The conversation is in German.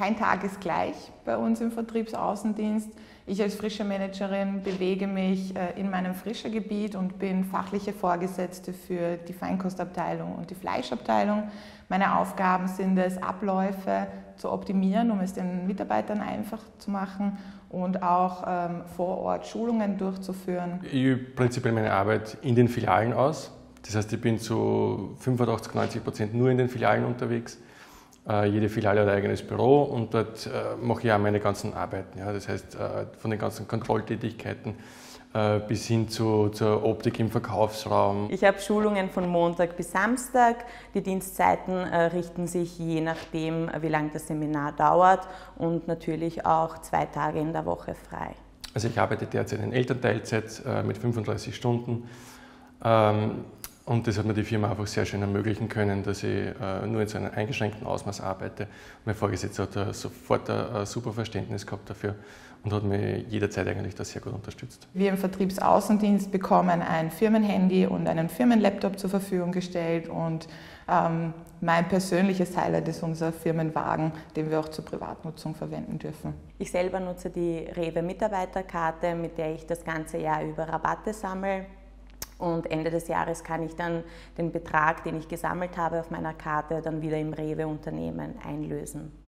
kein Tag ist gleich bei uns im Vertriebsaußendienst. Ich als Managerin bewege mich in meinem Gebiet und bin fachliche Vorgesetzte für die Feinkostabteilung und die Fleischabteilung. Meine Aufgaben sind es, Abläufe zu optimieren, um es den Mitarbeitern einfach zu machen und auch vor Ort Schulungen durchzuführen. Ich übe prinzipiell meine Arbeit in den Filialen aus. Das heißt, ich bin zu 85–90% nur in den Filialen unterwegs. Jede Filiale hat ein eigenes Büro und dort mache ich auch meine ganzen Arbeiten. Ja. Das heißt, von den ganzen Kontrolltätigkeiten bis hin zur Optik im Verkaufsraum. Ich habe Schulungen von Montag bis Samstag. Die Dienstzeiten richten sich je nachdem, wie lang das Seminar dauert, und natürlich auch 2 Tage in der Woche frei. Also ich arbeite derzeit in Elternteilzeit mit 35 Stunden. Und das hat mir die Firma einfach sehr schön ermöglichen können, dass ich nur in so einem eingeschränkten Ausmaß arbeite. Mein Vorgesetzter hat sofort ein super Verständnis gehabt dafür und hat mich jederzeit eigentlich da sehr gut unterstützt. Wir im Vertriebsaußendienst bekommen ein Firmenhandy und einen Firmenlaptop zur Verfügung gestellt, und mein persönliches Highlight ist unser Firmenwagen, den wir auch zur Privatnutzung verwenden dürfen. Ich selber nutze die REWE-Mitarbeiterkarte, mit der ich das ganze Jahr über Rabatte sammle. Und Ende des Jahres kann ich dann den Betrag, den ich gesammelt habe auf meiner Karte, dann wieder im REWE-Unternehmen einlösen.